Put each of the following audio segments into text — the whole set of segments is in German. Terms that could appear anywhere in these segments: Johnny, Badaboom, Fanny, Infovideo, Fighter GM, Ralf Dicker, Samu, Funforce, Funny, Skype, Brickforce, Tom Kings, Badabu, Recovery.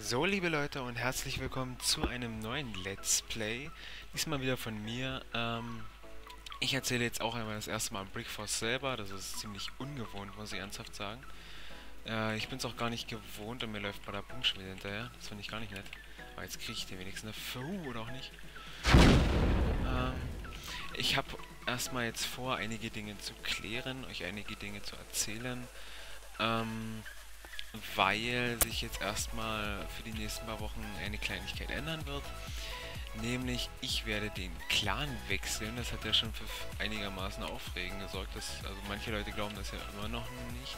So, liebe Leute, und herzlich willkommen zu einem neuen Let's Play. Diesmal wieder von mir. Ich erzähle jetzt auch einmal das erste Mal am Brickforce selber. Das ist ziemlich ungewohnt, muss ich ernsthaft sagen. Ich bin es auch gar nicht gewohnt und mir läuft Badaboom schon wieder hinterher. Das finde ich gar nicht nett. Aber jetzt kriege ich den wenigstens eine oder auch nicht. Ich habe erstmal jetzt vor, einige Dinge zu klären, euch einige Dinge zu erzählen. Weil sich jetzt erstmal für die nächsten paar Wochen eine Kleinigkeit ändern wird. Nämlich, ich werde den Clan wechseln. Das hat ja schon für einigermaßen Aufregen gesorgt. Also manche Leute glauben das ja immer noch nicht.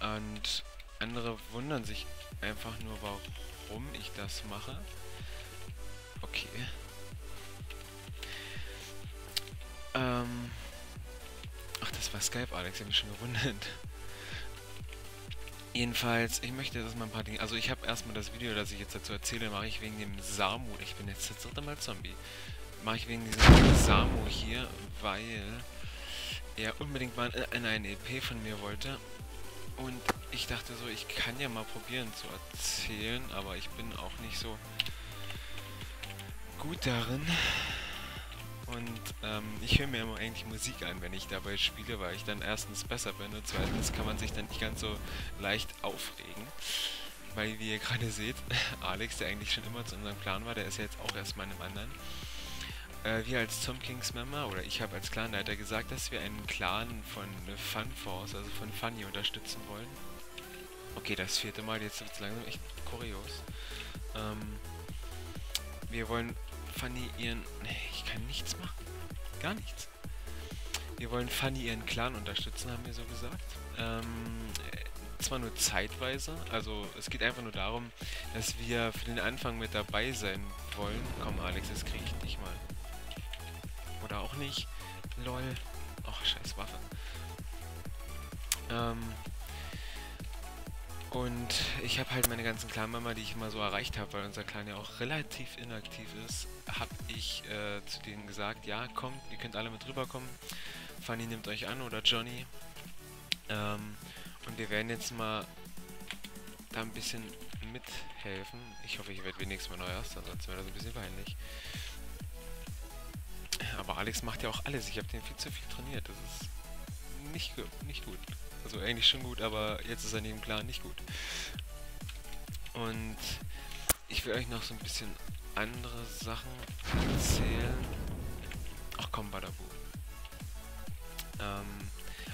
Und andere wundern sich einfach nur, warum ich das mache. Okay. Ach, das war Skype, Alex. Ich habe mich schon gewundert. Jedenfalls, ich möchte jetzt mal ein paar Dinge... Also ich habe erstmal das Video, das ich jetzt dazu erzähle, mache ich wegen dem Samu. Ich bin jetzt das dritte Mal Zombie. Mache ich wegen diesem Samu hier, weil er unbedingt mal in eine EP von mir wollte. Und ich dachte so, ich kann ja mal probieren zu erzählen, aber ich bin auch nicht so gut darin. Und ich höre mir immer eigentlich Musik an, wenn ich dabei spiele, weil ich dann erstens besser bin und zweitens kann man sich dann nicht ganz so leicht aufregen. Weil, wie ihr gerade seht, Alex, der eigentlich schon immer zu unserem Clan war, der ist ja jetzt auch erstmal in einem anderen. Wir als Tom Kings Member, oder ich habe als Clanleiter gesagt, dass wir einen Clan von Funforce, also von Funny, unterstützen wollen. Okay, das vierte Mal, jetzt wird es langsam echt kurios. Wir wollen... Fanny ihren... Nee, ich kann nichts machen. Gar nichts. Wir wollen Fanny ihren Clan unterstützen, haben wir so gesagt. Zwar nur zeitweise, also es geht einfach nur darum, dass wir für den Anfang mit dabei sein wollen. Komm Alex, das kriege ich nicht mal. Oder auch nicht. Lol. Ach, scheiß Waffe. Und ich habe halt meine ganzen Clan-Member, die ich immer so erreicht habe, weil unser Clan ja auch relativ inaktiv ist, habe ich zu denen gesagt, ja, kommt, ihr könnt alle mit rüberkommen. Fanny nimmt euch an oder Johnny. Und wir werden jetzt mal da ein bisschen mithelfen. Ich hoffe, ich werde wenigstens mal neu erster, sonst wäre das ein bisschen peinlich. Aber Alex macht ja auch alles. Ich habe den viel zu viel trainiert. Das ist nicht gut. Also eigentlich schon gut, aber jetzt ist er neben Clan nicht gut. Und ich will euch noch so ein bisschen andere Sachen erzählen. Ach komm, Badabu.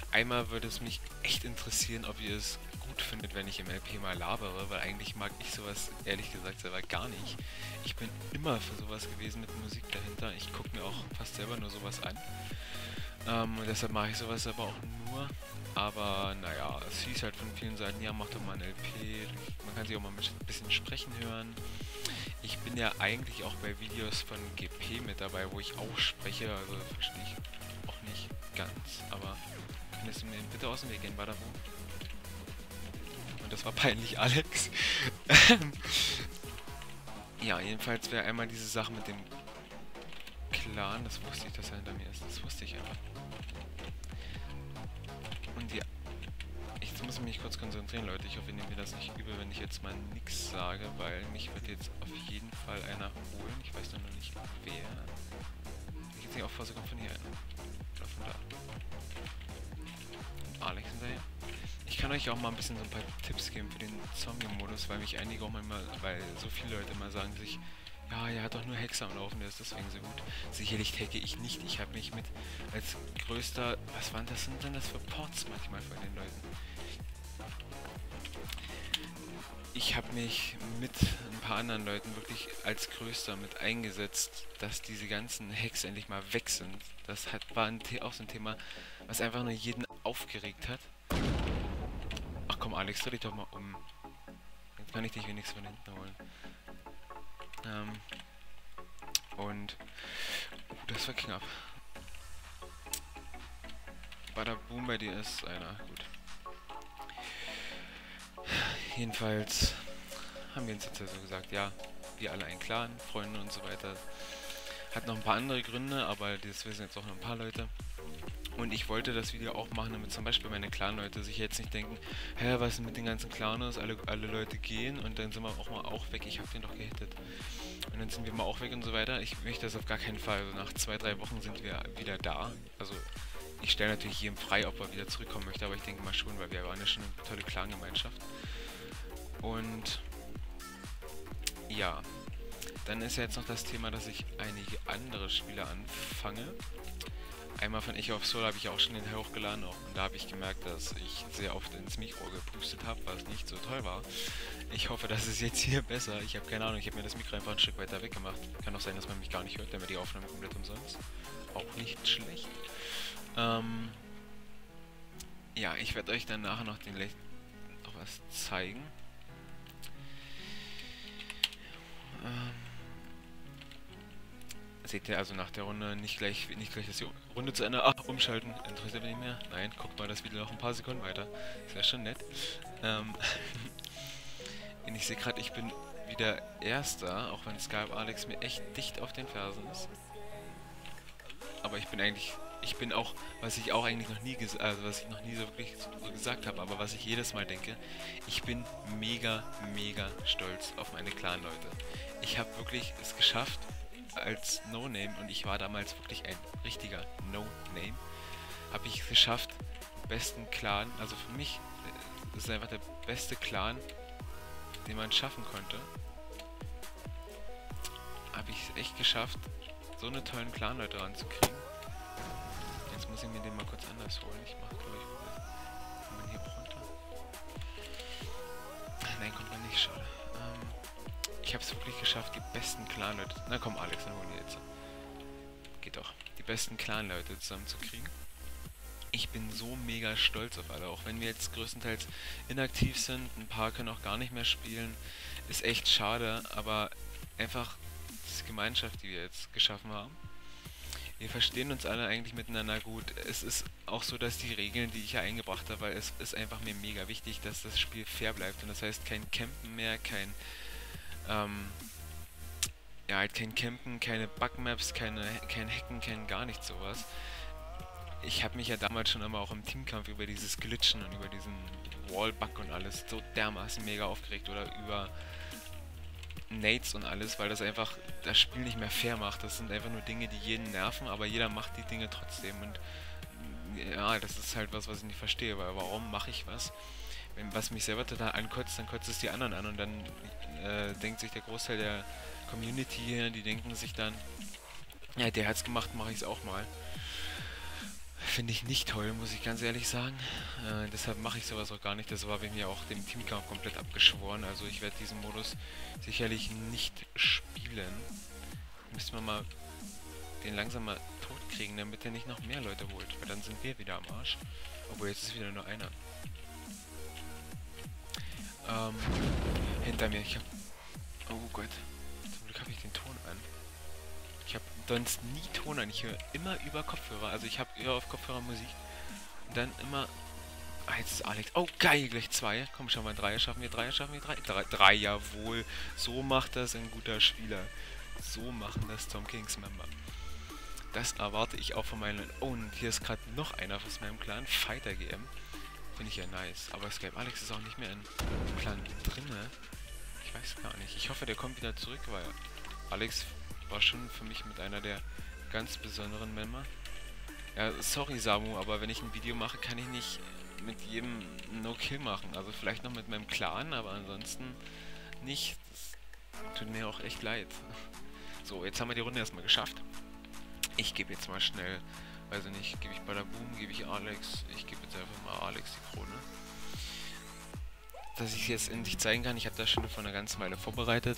Einmal würde es mich echt interessieren, ob ihr es gut findet, wenn ich im LP mal labere, weil eigentlich mag ich sowas, ehrlich gesagt, selber gar nicht. Ich bin immer für sowas gewesen mit Musik dahinter. Ich gucke mir auch fast selber nur sowas an. Und deshalb mache ich sowas aber auch nur. Aber naja, es hieß halt von vielen Seiten, ja, mach doch mal ein LP, man kann sich auch mal ein bisschen sprechen hören. Ich bin ja eigentlich auch bei Videos von GP mit dabei, wo ich auch spreche, also verstehe ich auch nicht ganz. Aber könntest du mir bitte aus dem Weg gehen, Badabu? Und das war peinlich, Alex. Ja, jedenfalls wäre einmal diese Sache mit dem Clan, das wusste ich, dass er hinter mir ist, das wusste ich einfach. Ich muss mich kurz konzentrieren, Leute. Ich hoffe, ihr nehmt mir das nicht übel, wenn ich jetzt mal nichts sage, weil mich wird jetzt auf jeden Fall einer holen. Ich weiß nur noch nicht, wer. Ich jetzt nicht auf, kommt von hier einer. Oder von da. Und Alex hinterher. Ich kann euch auch mal ein bisschen so ein paar Tipps geben für den Zombie-Modus, weil mich einige auch mal, weil so viele Leute mal sagen sich, ja, er hat doch nur Hexer am Laufen, der ist deswegen so gut. Sicherlich hacke ich nicht. Ich habe mich mit als größter... Was waren das denn das für Ports manchmal von den Leuten? Ich habe mich mit ein paar anderen Leuten wirklich als Größter mit eingesetzt, dass diese ganzen Hacks endlich mal weg sind. Das war auch so ein Thema, was einfach nur jeden aufgeregt hat. Ach komm Alex, dreh dich doch mal um. Jetzt kann ich dich wenigstens von hinten holen. Und... das war knapp. Badaboom, bei dir ist einer. Gut. Jedenfalls haben wir uns jetzt so also gesagt, ja, wir alle ein Clan, Freunde und so weiter. Hat noch ein paar andere Gründe, aber das wissen jetzt auch noch ein paar Leute. Und ich wollte das Video auch machen, damit zum Beispiel meine Clan-Leute sich jetzt nicht denken, hä, was ist mit den ganzen Claners, alle Leute gehen und dann sind wir auch mal auch weg, ich hab den doch gehittet. Und dann sind wir mal auch weg und so weiter. Ich möchte das auf gar keinen Fall. Also nach 2-3 Wochen sind wir wieder da. Also ich stelle natürlich jedem frei, ob er wieder zurückkommen möchte, aber ich denke mal schon, weil wir waren ja schon eine tolle Clan-Gemeinschaft. Und ja, dann ist ja jetzt noch das Thema, dass ich einige andere Spiele anfange. Einmal von Ich auf Soul habe ich auch schon den hochgeladen auch, und da habe ich gemerkt, dass ich sehr oft ins Mikro gepustet habe, was nicht so toll war. Ich hoffe, das ist jetzt hier besser. Ich habe keine Ahnung, ich habe mir das Mikro einfach ein Stück weiter weg gemacht. Kann auch sein, dass man mich gar nicht hört, damit die Aufnahme komplett umsonst. Auch nicht schlecht. Ja, ich werde euch dann nachher noch noch was zeigen. Seht ihr also nach der Runde nicht gleich dass die Runde zu Ende. Ach, umschalten. Interessiert mich nicht mehr. Nein, guckt mal das Video noch ein paar Sekunden weiter. Ist ja schon nett. Ich sehe gerade, ich bin wieder Erster, auch wenn Skype Alex mir echt dicht auf den Fersen ist. Aber ich bin auch, was ich auch eigentlich noch nie so gesagt habe, aber was ich jedes Mal denke, ich bin mega, mega stolz auf meine Clan-Leute. Ich habe wirklich es geschafft als No-Name, und ich war damals wirklich ein richtiger No-Name, habe ich es geschafft, besten Clan, also für mich ist es einfach der beste Clan, den man schaffen konnte, habe ich es echt geschafft, so eine tollen Clan-Leute ranzukriegen. Jetzt muss ich mir den mal kurz anders holen. Ich mach, glaube ich, kommt man hier auch runter? Nein, kommt man nicht, schade. Ich habe es wirklich geschafft, die besten Clan-Leute... Na komm, Alex, dann holen wir jetzt. Geht doch. Die besten Clan-Leute zusammenzukriegen. Ich bin so mega stolz auf alle, auch wenn wir jetzt größtenteils inaktiv sind, ein paar können auch gar nicht mehr spielen, ist echt schade, aber einfach diese Gemeinschaft, die wir jetzt geschaffen haben, wir verstehen uns alle eigentlich miteinander gut. Es ist auch so, dass die Regeln, die ich hier eingebracht habe, weil es ist einfach mir mega wichtig, dass das Spiel fair bleibt, und das heißt kein Campen mehr, kein... ja, halt kein Campen, keine Bugmaps, kein Hacken, kein gar nichts sowas. Ich habe mich ja damals schon immer auch im Teamkampf über dieses Glitchen und über diesen Wallbug und alles so dermaßen mega aufgeregt, oder über Nades und alles, weil das einfach das Spiel nicht mehr fair macht. Das sind einfach nur Dinge, die jeden nerven, aber jeder macht die Dinge trotzdem, und ja, das ist halt was ich nicht verstehe, weil warum mache ich was? Wenn was mich selber total ankotzt, dann kotzt es die anderen an, und dann denkt sich der Großteil der Community hier, die denken sich dann, ja, der hat's gemacht, mache ich es auch mal. Finde ich nicht toll, muss ich ganz ehrlich sagen. Deshalb mache ich sowas auch gar nicht. Das war bei mir auch dem Teamkampf komplett abgeschworen. Also ich werde diesen Modus sicherlich nicht spielen. Müssen wir mal den langsam mal tot kriegen, damit er nicht noch mehr Leute holt. Weil dann sind wir wieder am Arsch. Obwohl, jetzt ist wieder nur einer. Hinter mir. Ich hab... Oh Gott. Zum Glück habe ich den Ton an. Ich habe sonst nie Ton an. Ich höre immer über Kopfhörer. Also ich habe eher auf Kopfhörer Musik. Und dann immer... Ah, jetzt ist Alex. Oh, geil, gleich 2. Komm, schon mal 3. Schaffen wir 3. 3, jawohl. So macht das ein guter Spieler. So machen das Tom Kings Member. Das erwarte ich auch von meinen... Oh, und hier ist gerade noch einer aus meinem Clan. Fighter GM. Finde ich ja nice. Aber Skype Alex ist auch nicht mehr in dem Clan drinne. Ich weiß gar nicht. Ich hoffe, der kommt wieder zurück, weil Alex... war schon für mich mit einer der ganz besonderen Member. Ja, sorry Samu, aber wenn ich ein Video mache, kann ich nicht mit jedem No-Kill machen. Also vielleicht noch mit meinem Clan, aber ansonsten nicht. Das tut mir auch echt leid. So, jetzt haben wir die Runde erstmal geschafft. Ich gebe jetzt mal schnell, weiß ich nicht, gebe ich Badaboom, gebe ich Alex. Ich gebe jetzt einfach mal Alex die Krone. Dass ich es jetzt endlich zeigen kann, ich habe das schon vor einer ganzen Weile vorbereitet.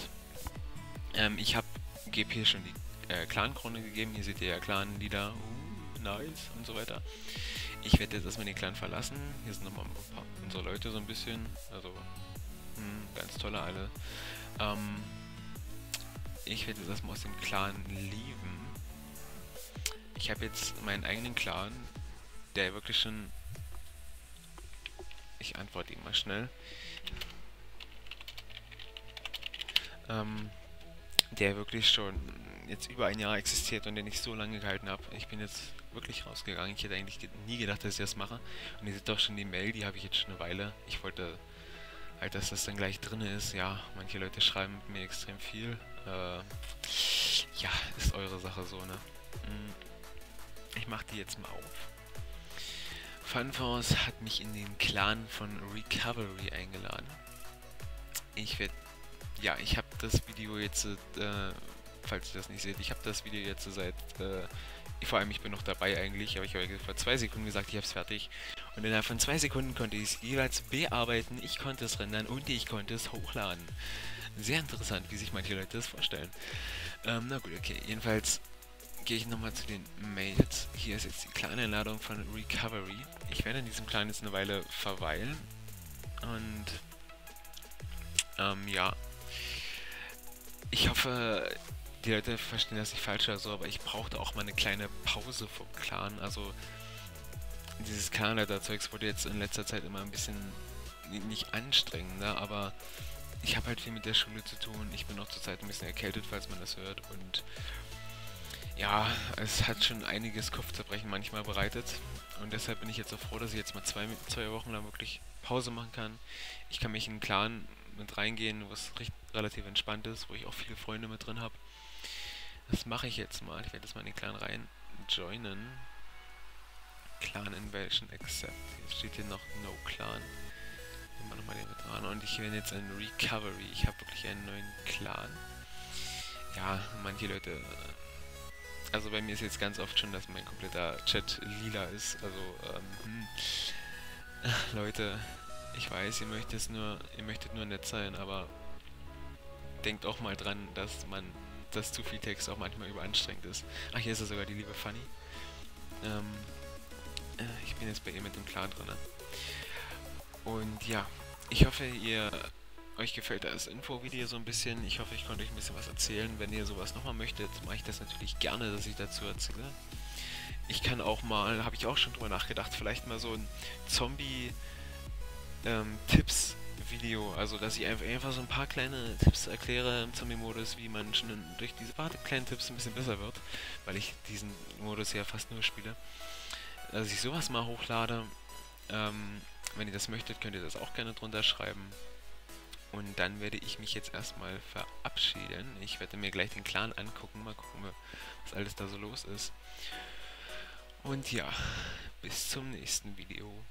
Ich gebe hier schon die Clan-Krone gegeben, hier seht ihr ja Clan-Lieder, nice und so weiter. Ich werde jetzt erstmal den Clan verlassen, hier sind nochmal ein paar unserer Leute so ein bisschen, also ganz tolle alle. Ich werde jetzt erstmal aus dem Clan leaven. Ich habe jetzt meinen eigenen Clan, der wirklich schon... Ich antworte ihm mal schnell. Der wirklich schon jetzt über ein Jahr existiert und den ich so lange gehalten habe. Ich bin jetzt wirklich rausgegangen. Ich hätte eigentlich nie gedacht, dass ich das mache. Und ihr seht doch schon die Mail, die habe ich jetzt schon eine Weile. Ich wollte halt, dass das dann gleich drin ist. Ja, manche Leute schreiben mir extrem viel. Ja, ist eure Sache so, ne? Ich mache die jetzt mal auf. Funforce hat mich in den Clan von Recovery eingeladen. Ich werde... Ja, ich habe das Video jetzt... falls ihr das nicht seht, ich habe das Video jetzt seit... vor allem, ich bin noch dabei eigentlich, aber ich habe vor 2 Sekunden gesagt, ich habe es fertig. Und innerhalb von 2 Sekunden konnte ich es jeweils bearbeiten, ich konnte es rendern und ich konnte es hochladen. Sehr interessant, wie sich manche Leute das vorstellen. Na gut, okay. Jedenfalls gehe ich nochmal zu den Mails. Hier ist jetzt die Clan-Einladung von Recovery. Ich werde in diesem Clan jetzt eine Weile verweilen. Und... ja. Ich hoffe... Die Leute verstehen das nicht falsch oder so, aber ich brauchte auch mal eine kleine Pause vom Clan. Also, dieses Clanleiter-Zeugs wurde jetzt in letzter Zeit immer ein bisschen nicht anstrengender, aber ich habe halt viel mit der Schule zu tun. Ich bin auch zurzeit ein bisschen erkältet, falls man das hört. Und ja, es hat schon einiges Kopfzerbrechen manchmal bereitet. Und deshalb bin ich jetzt so froh, dass ich jetzt mal zwei Wochen lang wirklich Pause machen kann. Ich kann mich in den Clan mit reingehen, wo es relativ entspannt ist, wo ich auch viele Freunde mit drin habe. Das mache ich jetzt mal. Ich werde jetzt mal in den Clan rein joinen. Clan Invasion Accept. Jetzt steht hier noch No Clan. Nehmen wir nochmal den Veteran. Und ich bin jetzt in Recovery. Ich habe wirklich einen neuen Clan. Ja, manche Leute... Also bei mir ist jetzt ganz oft schon, dass mein kompletter Chat lila ist. Also, Leute, ich weiß, ihr möchtet nur nett sein, aber denkt auch mal dran, dass man... dass zu viel Text auch manchmal überanstrengend ist. Ach, hier ist ja sogar die liebe Funny. Ich bin jetzt bei ihr mit dem Clan drin. Und ja, ich hoffe, euch gefällt das Infovideo so ein bisschen. Ich hoffe, ich konnte euch ein bisschen was erzählen. Wenn ihr sowas nochmal möchtet, mache ich das natürlich gerne, dass ich dazu erzähle. Ich kann auch mal, habe ich auch schon drüber nachgedacht, vielleicht mal so ein Zombie-Tipps Video, also dass ich einfach so ein paar kleine Tipps erkläre im Zombie-Modus, wie man schon durch diese paar kleinen Tipps ein bisschen besser wird, weil ich diesen Modus ja fast nur spiele. Dass ich sowas mal hochlade, wenn ihr das möchtet, könnt ihr das auch gerne drunter schreiben. Und dann werde ich mich jetzt erstmal verabschieden. Ich werde mir gleich den Clan angucken, mal gucken, was alles da so los ist. Und ja, bis zum nächsten Video.